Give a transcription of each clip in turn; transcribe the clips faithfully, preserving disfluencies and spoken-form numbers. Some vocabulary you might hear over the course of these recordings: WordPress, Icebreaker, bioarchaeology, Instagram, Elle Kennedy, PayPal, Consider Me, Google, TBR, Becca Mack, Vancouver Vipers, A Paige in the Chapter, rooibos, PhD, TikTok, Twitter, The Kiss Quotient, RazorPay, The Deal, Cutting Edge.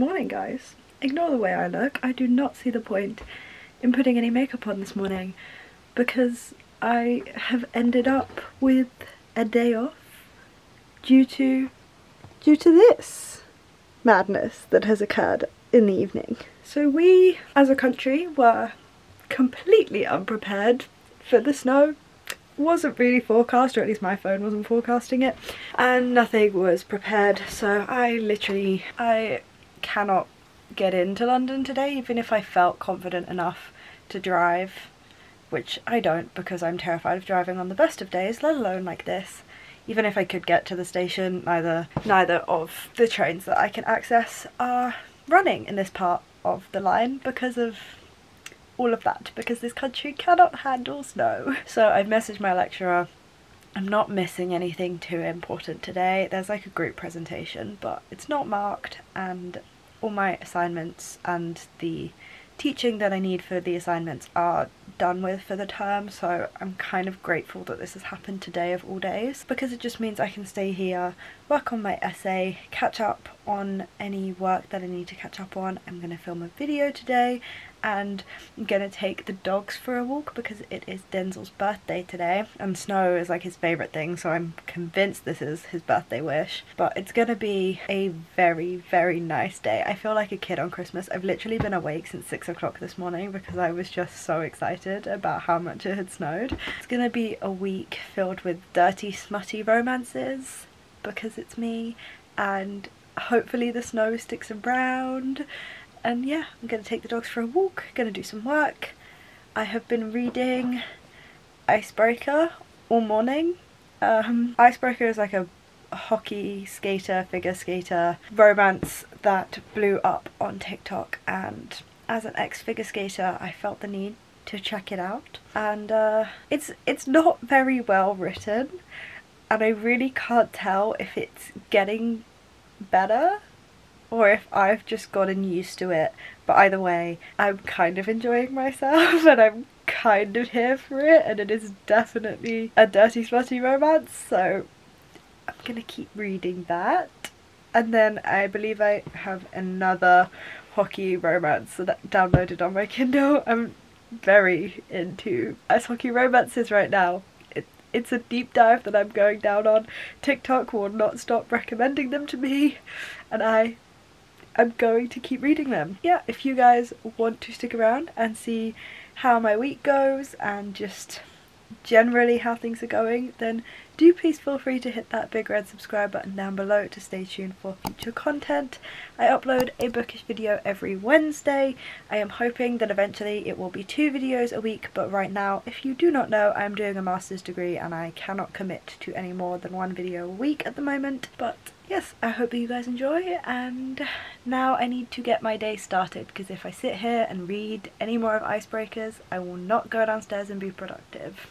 Morning guys. Ignore the way I look. I do not see the point in putting any makeup on this morning because I have ended up with a day off due to due to this madness that has occurred in the evening. So we as a country were completely unprepared for the snow. Wasn't really forecast, or at least my phone wasn't forecasting it, and nothing was prepared, so I literally I cannot get into London today, even if I felt confident enough to drive, which I don't because I'm terrified of driving on the best of days, let alone like this. Even if I could get to the station, neither neither of the trains that I can access are running in this part of the line because of all of that, because this country cannot handle snow. So I messaged my lecturer. I'm not missing anything too important today. There's like a group presentation, but it's not marked, and all my assignments and the teaching that I need for the assignments are done with for the term, so I'm kind of grateful that this has happened today of all days, because it just means I can stay here, work on my essay, catch up on any work that I need to catch up on. I'm going to film a video today, and I'm gonna take the dogs for a walk because it is Denzel's birthday today, and snow is like his favourite thing, so I'm convinced this is his birthday wish. But it's gonna be a very very nice day. I feel like a kid on Christmas. I've literally been awake since six o'clock this morning because I was just so excited about how much it had snowed. It's gonna be a week filled with dirty smutty romances because it's me, and hopefully the snow sticks around. And yeah, I'm going to take the dogs for a walk, going to do some work. I have been reading Icebreaker all morning. Um, Icebreaker is like a hockey skater, figure skater romance that blew up on TikTok, and as an ex-figure skater I felt the need to check it out. And uh, it's, it's not very well written, and I really can't tell if it's getting better or if I've just gotten used to it, but either way I'm kind of enjoying myself and I'm kind of here for it, and it is definitely a dirty smutty romance, so I'm gonna keep reading that. And then I believe I have another hockey romance that downloaded on my Kindle. I'm very into ice hockey romances right now. It's a deep dive that I'm going down on. TikTok will not stop recommending them to me, and I am going to keep reading them. Yeah, if you guys want to stick around and see how my week goes and just generally how things are going, then do please feel free to hit that big red subscribe button down below to stay tuned for future content. I upload a bookish video every Wednesday. I am hoping that eventually it will be two videos a week, but right now, if you do not know, I am doing a master's degree and I cannot commit to any more than one video a week at the moment. But yes, I hope that you guys enjoy, and now I need to get my day started because if I sit here and read any more of Icebreakers, I will not go downstairs and be productive.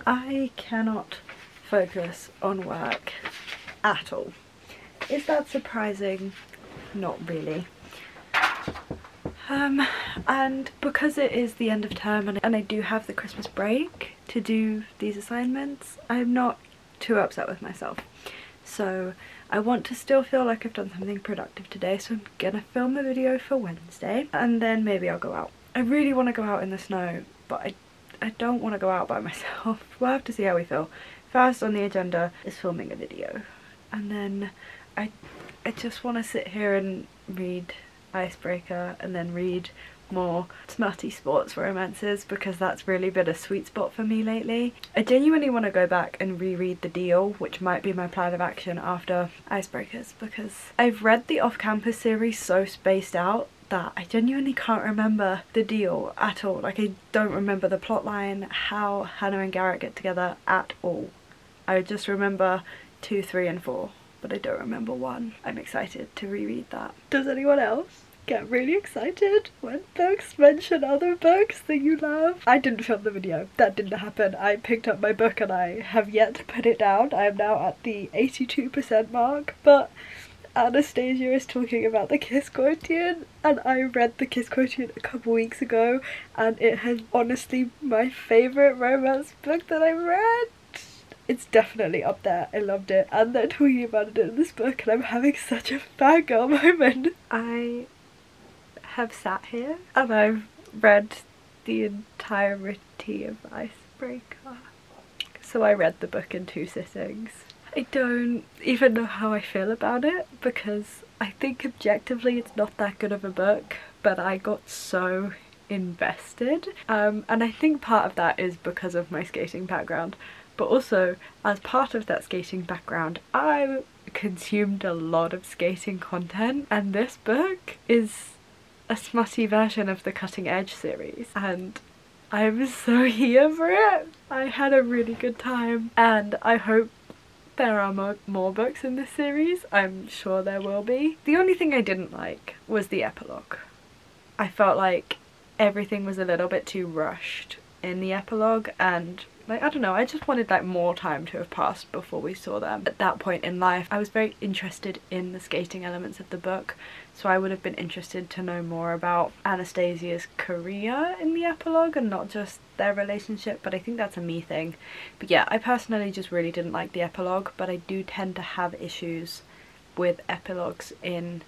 I cannot focus on work at all. Is that surprising? Not really. Um, and because it is the end of term and, and I do have the Christmas break to do these assignments, I'm not too upset with myself. So I want to still feel like I've done something productive today, so I'm gonna film a video for Wednesday and then maybe I'll go out. I really want to go out in the snow, but I, I don't want to go out by myself. We'll have to see how we feel. First on the agenda is filming a video, and then I, I just want to sit here and read Icebreaker and then read more smutty sports romances because that's really been a sweet spot for me lately. I genuinely want to go back and reread The Deal, which might be my plan of action after Icebreakers, because I've read the off-campus series so spaced out that I genuinely can't remember The Deal at all. Like, I don't remember the plotline, how Hannah and Garrett get together at all. I just remember two, three and four, but I don't remember one. I'm excited to reread that. Does anyone else get really excited when books mention other books that you love? I didn't film the video. That didn't happen. I picked up my book and I have yet to put it down. I am now at the eighty-two percent mark, but Anastasia is talking about the Kiss Quotient, and I read the Kiss Quotient a couple weeks ago, and it has honestly my favourite romance book that I've read. It's definitely up there. I loved it, and they're talking about it in this book and I'm having such a fangirl moment. I have sat here and I've read the entirety of Icebreaker. So I read the book in two sittings. I don't even know how I feel about it because I think objectively it's not that good of a book, but I got so invested. Um, and I think part of that is because of my skating background. But also, as part of that skating background, I consumed a lot of skating content, and this book is a smutty version of the Cutting Edge series, and I'm so here for it. I had a really good time, and I hope there are mo more books in this series. I'm sure there will be. The only thing I didn't like was the epilogue. I felt like everything was a little bit too rushed in the epilogue, and like, I don't know, I just wanted like more time to have passed before we saw them. At that point in life, I was very interested in the skating elements of the book, so I would have been interested to know more about Anastasia's career in the epilogue and not just their relationship, but I think that's a me thing. But yeah, I personally just really didn't like the epilogue, but I do tend to have issues with epilogues in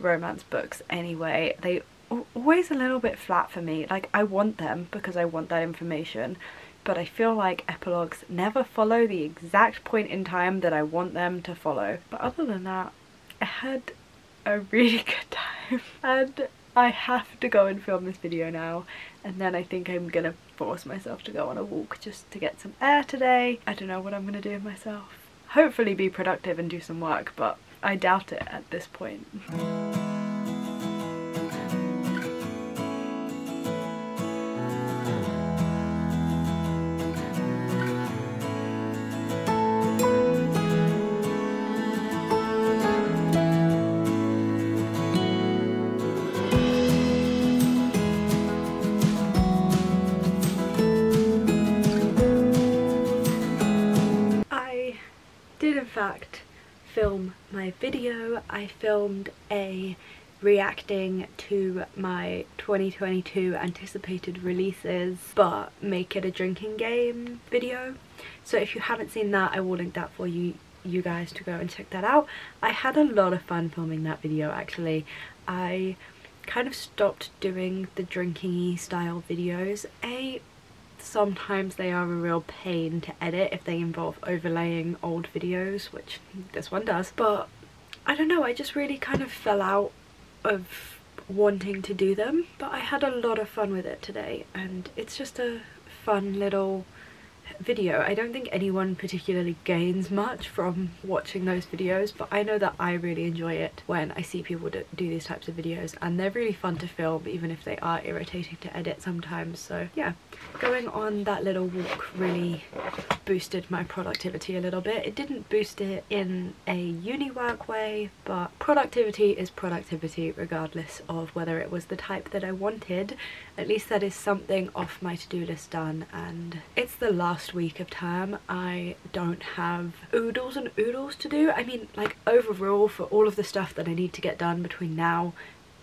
romance books anyway. They are always a little bit flat for me. Like, I want them because I want that information, but I feel like epilogues never follow the exact point in time that I want them to follow. But other than that, I had a really good time, and I have to go and film this video now, and then I think I'm gonna force myself to go on a walk just to get some air today. I don't know what I'm gonna do with myself. Hopefully be productive and do some work, but I doubt it at this point. Film my video. I filmed a reacting to my twenty twenty-two anticipated releases but make it a drinking game video, so if you haven't seen that, I will link that for you you guys to go and check that out. I had a lot of fun filming that video actually. I kind of stopped doing the drinking-y style videos. A Sometimes they are a real pain to edit if they involve overlaying old videos, which this one does, but I don't know, I just really kind of fell out of wanting to do them, but I had a lot of fun with it today, and it's just a fun little video. I don't think anyone particularly gains much from watching those videos, but I know that I really enjoy it when I see people do, do these types of videos, and they're really fun to film even if they are irritating to edit sometimes. So yeah, going on that little walk really boosted my productivity a little bit. It didn't boost it in a uni work way, but productivity is productivity regardless of whether it was the type that I wanted. At least that is something off my to-do list done, and it's the last week of term. I don't have oodles and oodles to do. I mean, like, overall for all of the stuff that I need to get done between now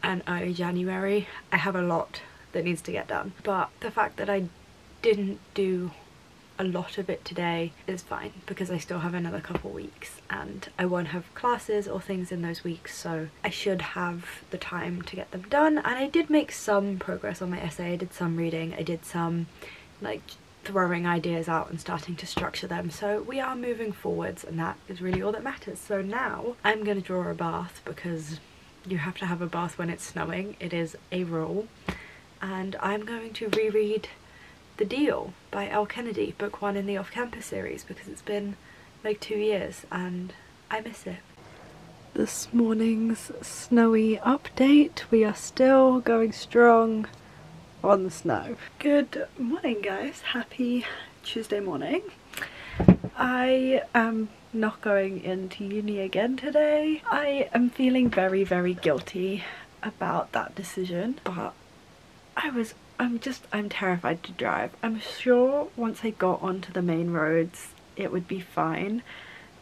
and early January, I have a lot that needs to get done, but the fact that I didn't do a lot of it today is fine because I still have another couple weeks and I won't have classes or things in those weeks, so I should have the time to get them done. And I did make some progress on my essay. I did some reading, I did some like throwing ideas out and starting to structure them, so we are moving forwards, and that is really all that matters. So now I'm gonna draw a bath because you have to have a bath when it's snowing, it is a rule, and I'm going to reread The Deal by Elle Kennedy, book one in the off-campus series, because it's been like two years and I miss it. This morning's snowy update, we are still going strong on the snow. Good morning guys, happy Tuesday morning. I am not going into uni again today. I am feeling very very guilty about that decision, but I was I'm just I'm terrified to drive. I'm sure once I got onto the main roads it would be fine,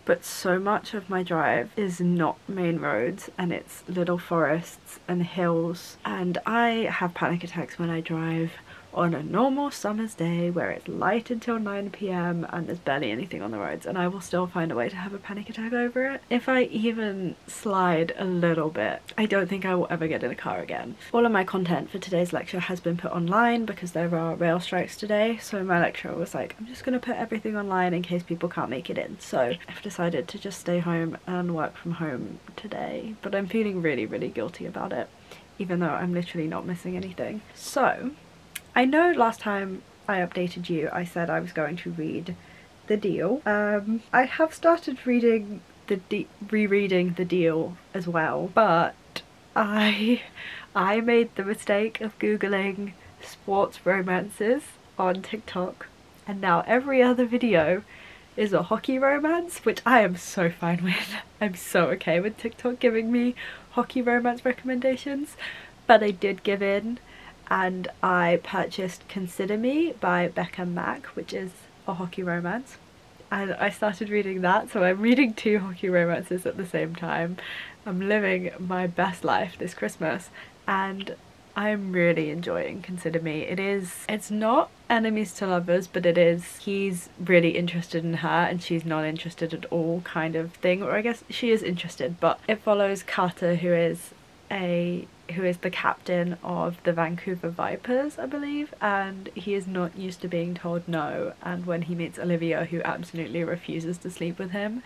but so much of my drive is not main roads, and it's little forests and hills, and I have panic attacks when I drive on a normal summer's day where it's light until nine p m and there's barely anything on the roads, and I will still find a way to have a panic attack over it. If I even slide a little bit, I don't think I will ever get in a car again. All of my content for today's lecture has been put online because there are rail strikes today, so my lecturer was like, I'm just gonna put everything online in case people can't make it in. So I've decided to just stay home and work from home today, but I'm feeling really, really guilty about it, even though I'm literally not missing anything. So I know last time I updated you, I said I was going to read The Deal. Um, I have started reading the de rereading The Deal as well, but I, I made the mistake of Googling sports romances on TikTok, and now every other video is a hockey romance, which I am so fine with. I'm so okay with TikTok giving me hockey romance recommendations, but I did give in. And I purchased Consider Me by Becca Mack, which is a hockey romance, and I started reading that, so I'm reading two hockey romances at the same time. I'm living my best life this Christmas, and I'm really enjoying Consider Me. It is, it's not enemies to lovers, but it is he's really interested in her and she's not interested at all kind of thing, or I guess she is interested, but it follows Carter, who is a who is the captain of the Vancouver Vipers, I believe, and he is not used to being told no, and when he meets Olivia, who absolutely refuses to sleep with him,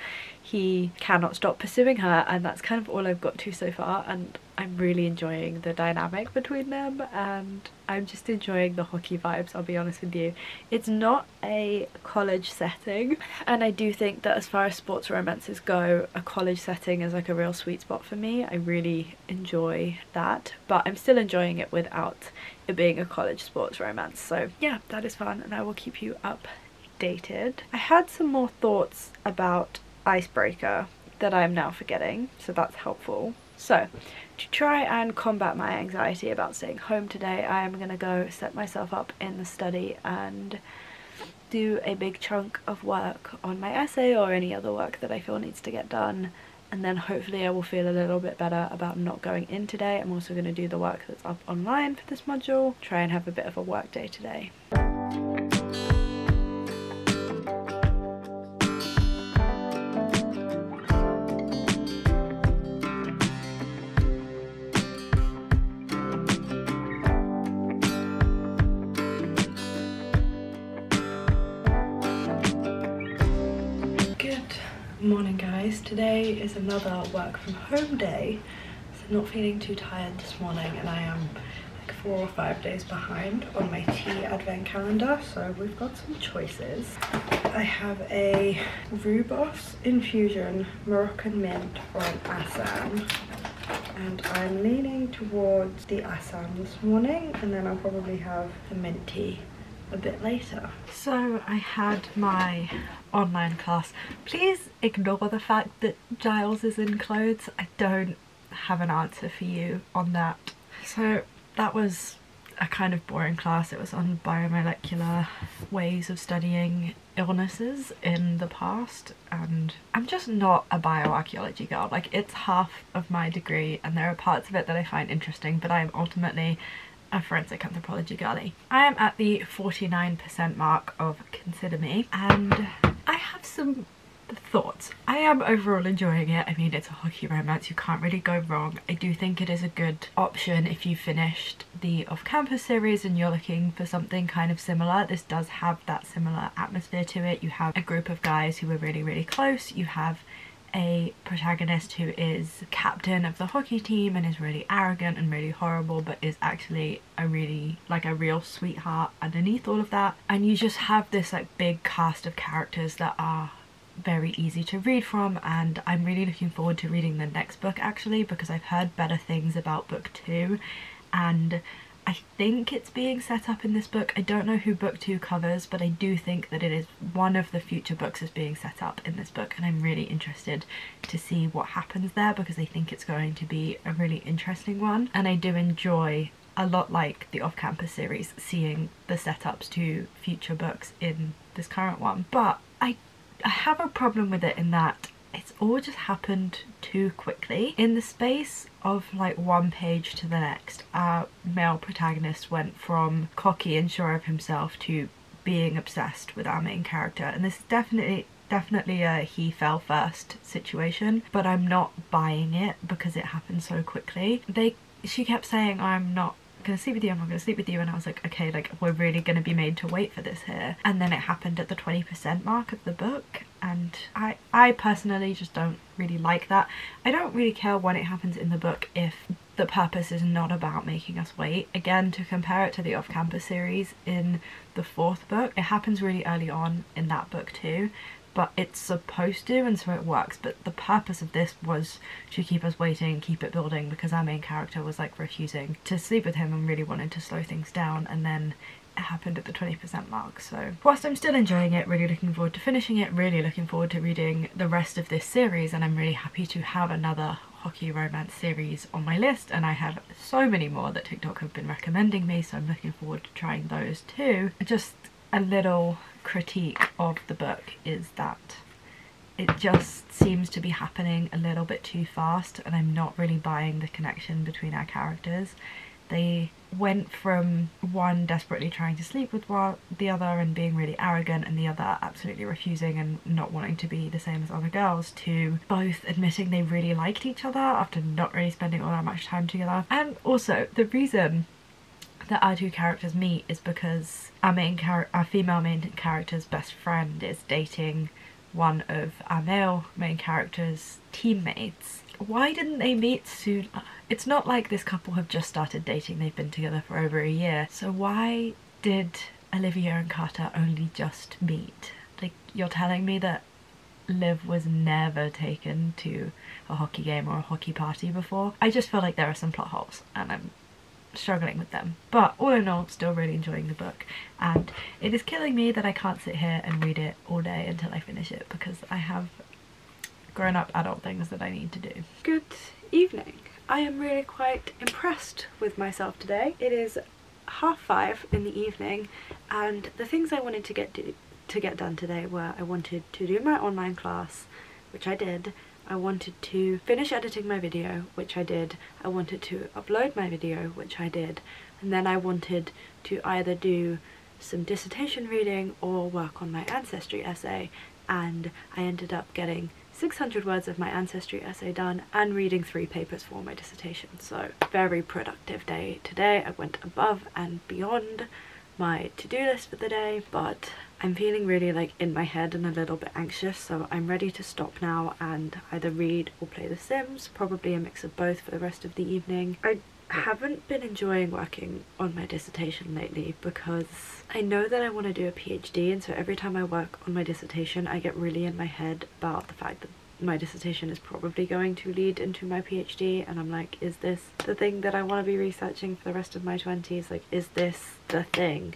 he cannot stop pursuing her, and that's kind of all I've got to so far, and I'm really enjoying the dynamic between them, and I'm just enjoying the hockey vibes, I'll be honest with you. It's not a college setting, and I do think that as far as sports romances go, a college setting is like a real sweet spot for me. I really enjoy that, but I'm still enjoying it without it being a college sports romance. So yeah, that is fun, and I will keep you updated. I had some more thoughts about Icebreaker that I'm now forgetting, so that's helpful. So, to try and combat my anxiety about staying home today, I am going to go set myself up in the study and do a big chunk of work on my essay or any other work that I feel needs to get done, and then hopefully I will feel a little bit better about not going in today. I'm also going to do the work that's up online for this module, try and have a bit of a work day today. Morning guys, today is another work from home day, so I'm not feeling too tired this morning, and I am like four or five days behind on my tea advent calendar, so we've got some choices. I have a rooibos infusion, Moroccan mint from Assam, and I'm leaning towards the Assam this morning, and then I'll probably have the mint tea a bit later. So I had my online class. Please ignore the fact that Giles is in clothes. I don't have an answer for you on that. So that was a kind of boring class. It was on biomolecular ways of studying illnesses in the past, and I'm just not a bioarchaeology girl. Like, it's half of my degree and there are parts of it that I find interesting, but I am ultimately a forensic anthropology girly. I am at the forty-nine percent mark of Consider Me, and I have some thoughts. I am overall enjoying it. I mean, it's a hockey romance, you can't really go wrong. I do think it is a good option if you finished the off-campus series and you're looking for something kind of similar. This does have that similar atmosphere to it. You have a group of guys who are really, really close. You have a protagonist who is captain of the hockey team and is really arrogant and really horrible, but is actually a really, like a real sweetheart underneath all of that. And you just have this like big cast of characters that are very easy to read from, and I'm really looking forward to reading the next book actually, because I've heard better things about book two, and I think it's being set up in this book. I don't know who book two covers, but I do think that it is one of the future books is being set up in this book, and I'm really interested to see what happens there, because I think it's going to be a really interesting one. And I do enjoy, a lot like the off-campus series, seeing the setups to future books in this current one. But I, I have a problem with it in that it's all just happened too quickly. In the space of like one page to the next, our male protagonist went from cocky and sure of himself to being obsessed with our main character, and this is definitely definitely a he fell first situation, but I'm not buying it because it happened so quickly. They she kept saying, I'm not gonna sleep with you, I'm not gonna sleep with you, and I was like, okay, like we're really gonna be made to wait for this here. And then it happened at the twenty percent mark of the book, and I I personally just don't really like that. I don't really care when it happens in the book if the purpose is not about making us wait. Again, to compare it to the off-campus series in the fourth book, it happens really early on in that book too, but it's supposed to, and so it works. But the purpose of this was to keep us waiting, keep it building, because our main character was like refusing to sleep with him and really wanted to slow things down, and then it happened at the twenty percent mark. So whilst I'm still enjoying it, really looking forward to finishing it, really looking forward to reading the rest of this series, and I'm really happy to have another hockey romance series on my list, and I have so many more that TikTok have been recommending me, so I'm looking forward to trying those too. Just a little critique of the book is that it just seems to be happening a little bit too fast, and I'm not really buying the connection between our characters. They went from one desperately trying to sleep with the other and being really arrogant, and the other absolutely refusing and not wanting to be the same as other girls, to both admitting they really liked each other after not really spending all that much time together. And also the reason that our two characters meet is because our main char our female main character's best friend is dating one of our male main character's teammates. Why didn't they meet sooner? It's not like this couple have just started dating, they've been together for over a year. So why did Olivia and Carter only just meet? Like, you're telling me that Liv was never taken to a hockey game or a hockey party before? I just feel like there are some plot holes, and I'm struggling with them. But all in all, still really enjoying the book, and it is killing me that I can't sit here and read it all day until I finish it, because I have grown-up adult things that I need to do. Good evening. I am really quite impressed with myself today. It is half five in the evening, and the things I wanted to get do to get done today were, I wanted to do my online class, which I did. I wanted to finish editing my video, which I did. I wanted to upload my video, which I did. And then I wanted to either do some dissertation reading or work on my ancestry essay, and I ended up getting six hundred words of my ancestry essay done and reading three papers for my dissertation. So very productive day today. I went above and beyond my to-do list for the day, but I'm feeling really like in my head and a little bit anxious, so I'm ready to stop now and either read or play The Sims, probably a mix of both for the rest of the evening. I haven't been enjoying working on my dissertation lately because I know that I want to do a PhD, and so every time I work on my dissertation I get really in my head about the fact that my dissertation is probably going to lead into my PhD, and I'm like, is this the thing that I want to be researching for the rest of my twenties? Like, is this the thing?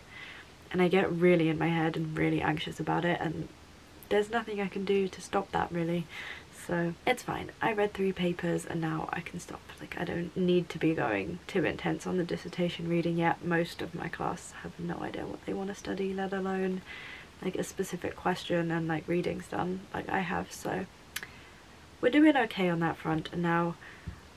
And I get really in my head and really anxious about it, and there's nothing I can do to stop that really, so it's fine. I read three papers and now I can stop. Like, I don't need to be going too intense on the dissertation reading yet. Most of my class have no idea what they want to study, let alone like a specific question, and like readings done like I have, so we're doing okay on that front. And now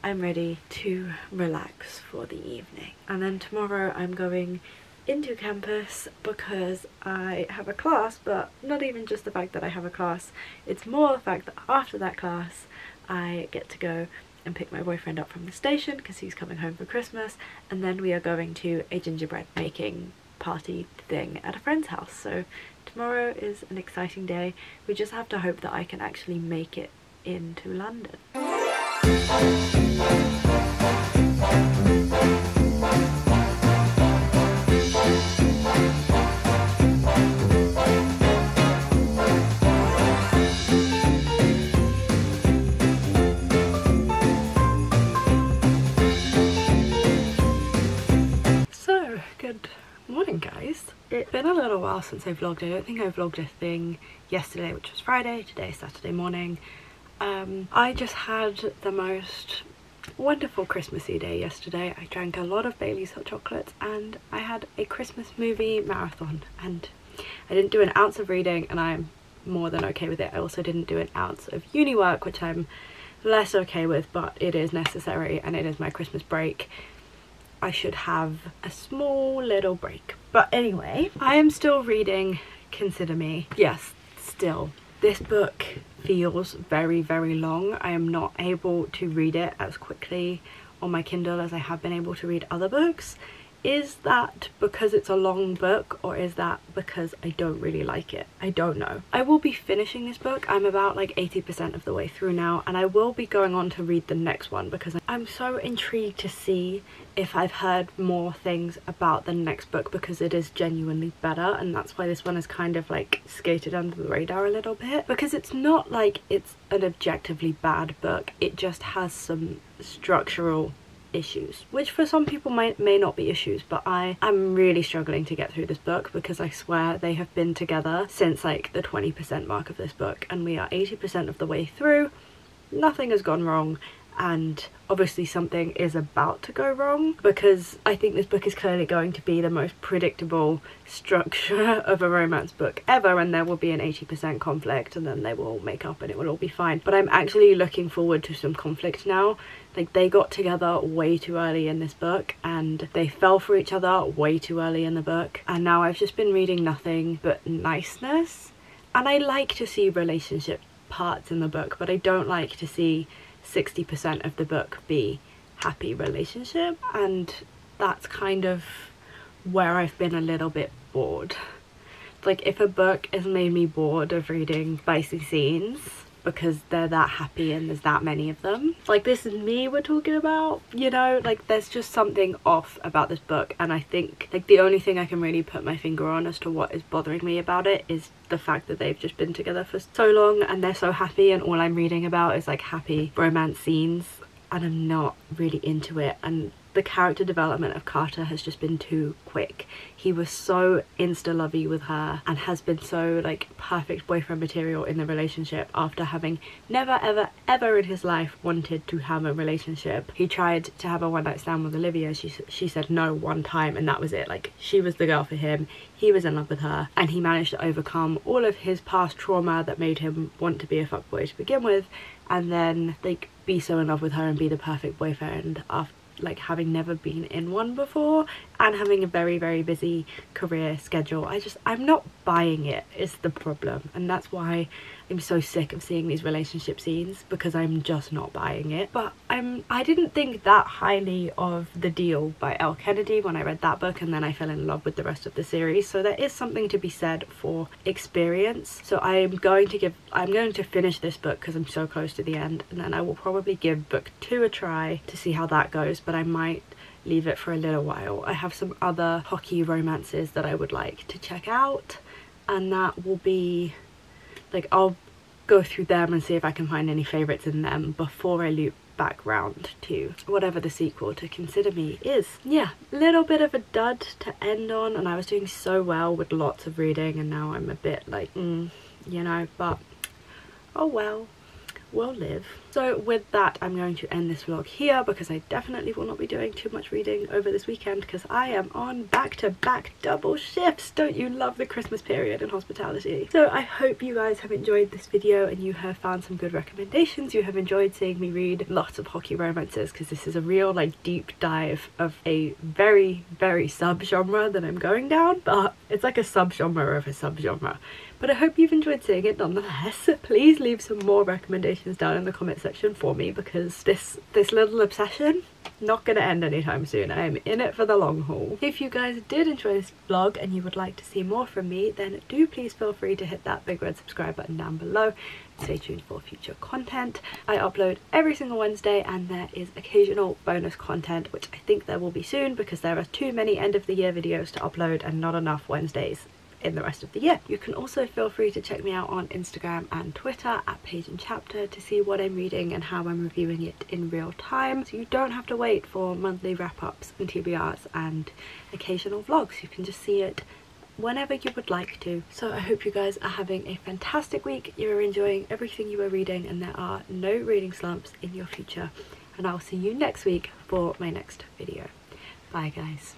I'm ready to relax for the evening, and then tomorrow I'm going into campus because I have a class. But not even just the fact that I have a class, it's more the fact that after that class I get to go and pick my boyfriend up from the station because he's coming home for Christmas, and then we are going to a gingerbread making party thing at a friend's house. So tomorrow is an exciting day. We just have to hope that I can actually make it into London. So, good morning guys. It's been a little while since I vlogged. I don't think I vlogged a thing yesterday, which was Friday. Today is Saturday morning. Um, I just had the most wonderful Christmassy day yesterday. I drank a lot of Bailey's hot chocolates and I had a Christmas movie marathon, and I didn't do an ounce of reading, and I'm more than okay with it. I also didn't do an ounce of uni work, which I'm less okay with, but it is necessary and it is my Christmas break. I should have a small little break. But anyway, I am still reading Consider Me. Yes, still. This book feels very, very long. I am not able to read it as quickly on my Kindle as I have been able to read other books. Is that because it's a long book, or is that because I don't really like it? I don't know. I will be finishing this book. I'm about like eighty percent of the way through now, and I will be going on to read the next one because I'm so intrigued to see if I've heard more things about the next book, because it is genuinely better, and that's why this one is kind of like skated under the radar a little bit, because it's not like it's an objectively bad book. It just has some structural issues, which for some people might may not be issues, but I am really struggling to get through this book, because I swear they have been together since like the twenty percent mark of this book, and we are eighty percent of the way through. Nothing has gone wrong, and obviously something is about to go wrong, because I think this book is clearly going to be the most predictable structure of a romance book ever, and there will be an eighty percent conflict, and then they will make up and it will all be fine. But I'm actually looking forward to some conflict now. Like, they got together way too early in this book, and they fell for each other way too early in the book, and now I've just been reading nothing but niceness. And I like to see relationship parts in the book, but I don't like to see sixty percent of the book be happy relationship, and that's kind of where I've been a little bit bored. Like, if a book has made me bored of reading spicy scenes because they're that happy and there's that many of them, like This Is Me we're talking about, you know, like there's just something off about this book. And I think like the only thing I can really put my finger on as to what is bothering me about it is the fact that they've just been together for so long and they're so happy, and all I'm reading about is like happy romance scenes, and I'm not really into it. And the character development of Carter has just been too quick. He was so insta-lovey with her and has been so like perfect boyfriend material in the relationship, after having never ever ever in his life wanted to have a relationship. He tried to have a one-night stand with Olivia. She she said no one time, and that was it. Like, she was the girl for him. He was in love with her, and he managed to overcome all of his past trauma that made him want to be a fuckboy to begin with, and then like be so in love with her and be the perfect boyfriend after like having never been in one before and having a very very busy career schedule. I just I'm not buying it is the problem, and that's why I'm so sick of seeing these relationship scenes, because I'm just not buying it. But I'm I didn't think that highly of The Deal by Elle Kennedy when I read that book, and then I fell in love with the rest of the series, so there is something to be said for experience. So I'm going to give I'm going to finish this book because I'm so close to the end, and then I will probably give book two a try to see how that goes, but I might leave it for a little while. I have some other hockey romances that I would like to check out, and that will be like I'll go through them and see if I can find any favourites in them before I loop back round to whatever the sequel to Consider Me is. Yeah, little bit of a dud to end on, and I was doing so well with lots of reading, and now I'm a bit like mm, you know, but oh well, we'll live. So with that, I'm going to end this vlog here, because I definitely will not be doing too much reading over this weekend, because I am on back-to-back double shifts. Don't you love the Christmas period in hospitality? So I hope you guys have enjoyed this video and you have found some good recommendations. You have enjoyed seeing me read lots of hockey romances, because this is a real like deep dive of a very very sub-genre that I'm going down, but it's like a sub-genre of a sub-genre. But I hope you've enjoyed seeing it nonetheless. Please leave some more recommendations down in the comment section for me, because this this little obsession not gonna end anytime soon. I am in it for the long haul. If you guys did enjoy this vlog and you would like to see more from me, then do please feel free to hit that big red subscribe button down below. Stay tuned for future content. I upload every single Wednesday, and there is occasional bonus content, which I think there will be soon, because there are too many end of the year videos to upload and not enough Wednesdays in the rest of the year. You can also feel free to check me out on Instagram and Twitter at Page and Chapter to see what I'm reading and how I'm reviewing it in real time, so you don't have to wait for monthly wrap-ups and T B Rs and occasional vlogs. You can just see it whenever you would like to. So I hope you guys are having a fantastic week, you are enjoying everything you are reading, and there are no reading slumps in your future, and I'll see you next week for my next video. Bye guys.